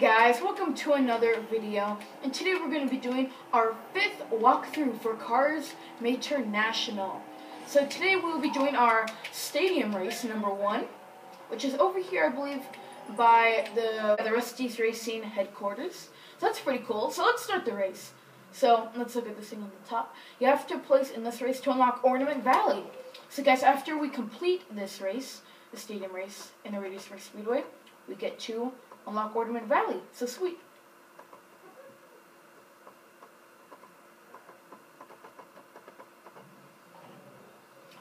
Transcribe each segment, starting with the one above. guys, welcome to another video, and today we're going to be doing our 5th walkthrough for Cars Mater National. So today we'll be doing our stadium race number 1, which is over here, I believe, by the Rusty's Racing Headquarters. So that's pretty cool. So let's start the race. So let's look at this thing on the top. You have to place in this race to unlock Ornament Valley. So guys, after we complete this race, the stadium race in the Radiator Springs Race Speedway, we get to unlock Ornament Valley. So sweet.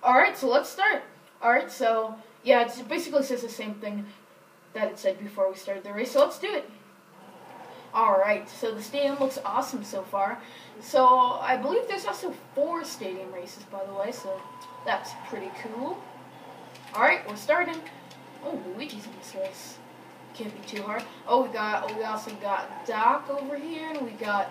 Alright, so let's start. Alright, so yeah, it basically says the same thing that it said before we started the race, so let's do it. Alright, so the stadium looks awesome so far. So I believe there's also 4 stadium races, by the way, so that's pretty cool. Alright, we're starting. Oh, Luigi's in this race. Can't be too hard. Oh, we also got Doc over here, and we got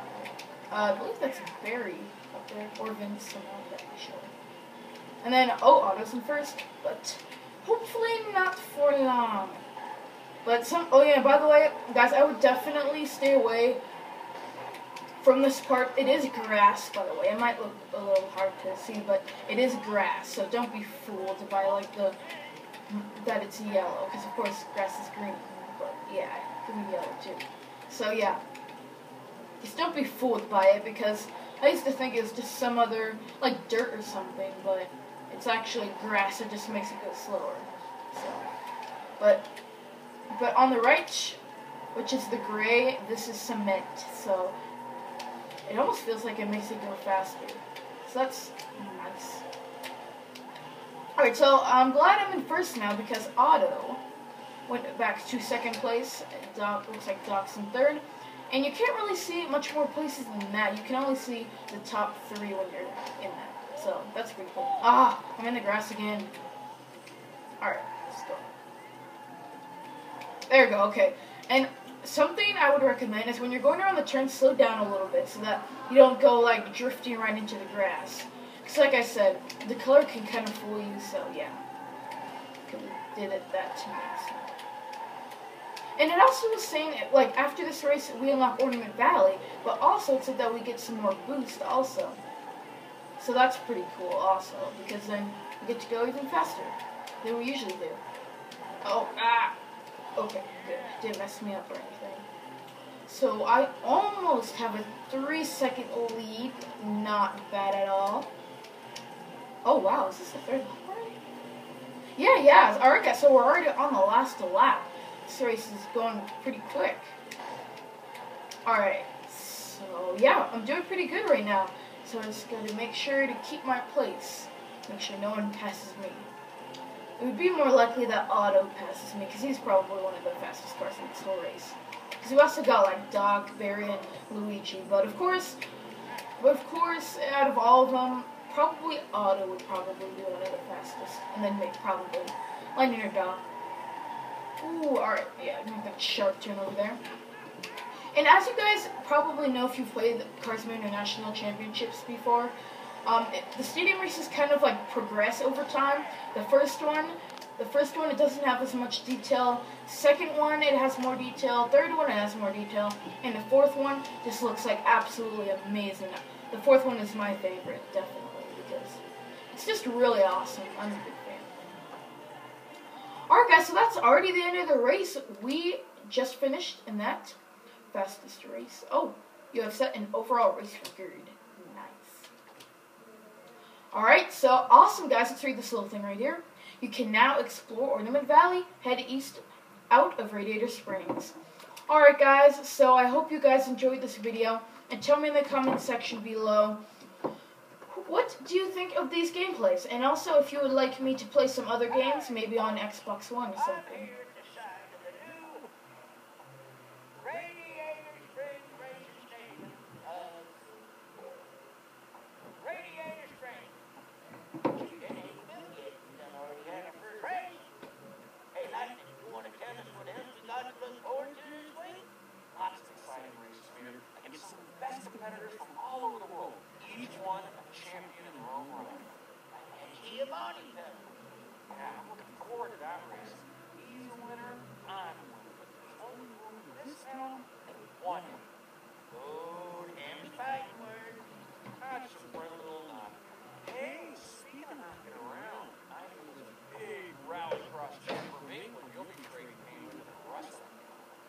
I believe that's Barry up there, or Vince, someone that we showed. And then Otto's in first, but hopefully not for long. But by the way, guys, I would definitely stay away from this part. It is grass, by the way. It might look a little hard to see, but it is grass, so don't be fooled by like that it's yellow, because of course grass is green. But yeah, it could be yellow too. So yeah, just don't be fooled by it, because I used to think it was just some other, like, dirt or something, but it's actually grass. It just makes it go slower. So, but on the right, which is the gray, this is cement, so it almost feels like it makes it go faster. So that's nice. Alright, so I'm glad I'm in first now, because Otto went back to second place. Doc, looks like Doc's in third. And you can't really see much more places than that. You can only see the top 3 when you're in that. So that's pretty cool. Ah, I'm in the grass again. Alright, let's go. There we go, okay. And something I would recommend is when you're going around the turn, slow down a little bit so that you don't go like drifting right into the grass. Because like I said, the color can kind of fool you, so yeah. We did it that time. So. And it also was saying, like, after this race, we unlock Ornament Valley, but also it said that we get some more boost also. So that's pretty cool also, because then we get to go even faster than we usually do. Oh, ah! Okay, good. Didn't mess me up or anything. So I almost have a 3-second lead. Not bad at all. Oh, wow, is this the 3rd lap already? Yeah, yeah. Alright, guys, so we're already on the last lap. This race is going pretty quick. Alright, so yeah, I'm doing pretty good right now. So I'm just going to make sure to keep my place. Make sure no one passes me. It would be more likely that Otto passes me, because he's probably one of the fastest cars in this whole race. Because we also got like Doc, Barry, and Luigi. But of course, out of all of them, probably Otto would probably be one of the fastest. And then maybe probably Lightning or Doc. Ooh, alright, yeah, make that sharp turn over there. And as you guys probably know if you've played the Cars Mater National Championships before, the stadium races kind of like progress over time. The first one, it doesn't have as much detail. Second one, it has more detail. Third one, it has more detail. And the 4th one just looks like absolutely amazing. The 4th one is my favorite, definitely, because it's just really awesome. I'm a big fan. Alright guys, so that's already the end of the race. We just finished in that fastest race. Oh, you have set an overall race record. Nice. Alright, so awesome guys. Let's read this little thing right here. You can now explore Ornament Valley, head east out of Radiator Springs. Alright guys, so I hope you guys enjoyed this video. And tell me in the comment section below, what do you think of these gameplays? And also, if you would like me to play some other games, maybe on Xbox One or something. Yeah, I'm looking forward to that race. He's a winner, I'm a winner. Only one winner. This time, one. Food and fight words. I just run a little knock. Hey, speaking of knocking around, I was a big round cross check for me when you'll be trading me with a wrestler.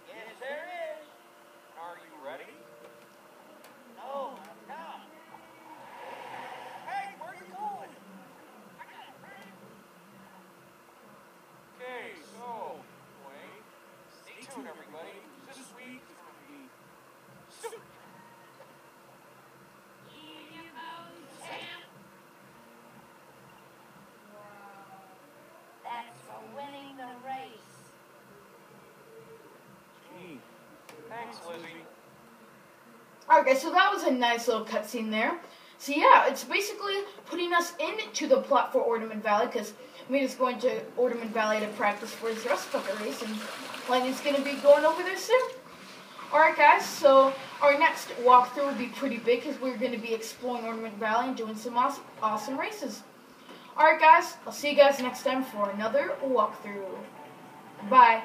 Yes, there is. Are you ready? No, I'm not. Hey, where are you going? I got it, right? Okay, so, anyway, stay tuned, everybody. This week is going to be super. That's for winning the race. Gee. Thanks, Lizzie. Okay, so that was a nice little cutscene there. So yeah, it's basically putting us into the plot for Ornament Valley, because Mita's going to Ornament Valley to practice for his rust bucket race, and Lightning's going to be going over there soon. Alright guys, so our next walkthrough will be pretty big, because we're going to be exploring Ornament Valley and doing some awesome races. Alright guys, I'll see you guys next time for another walkthrough. Bye.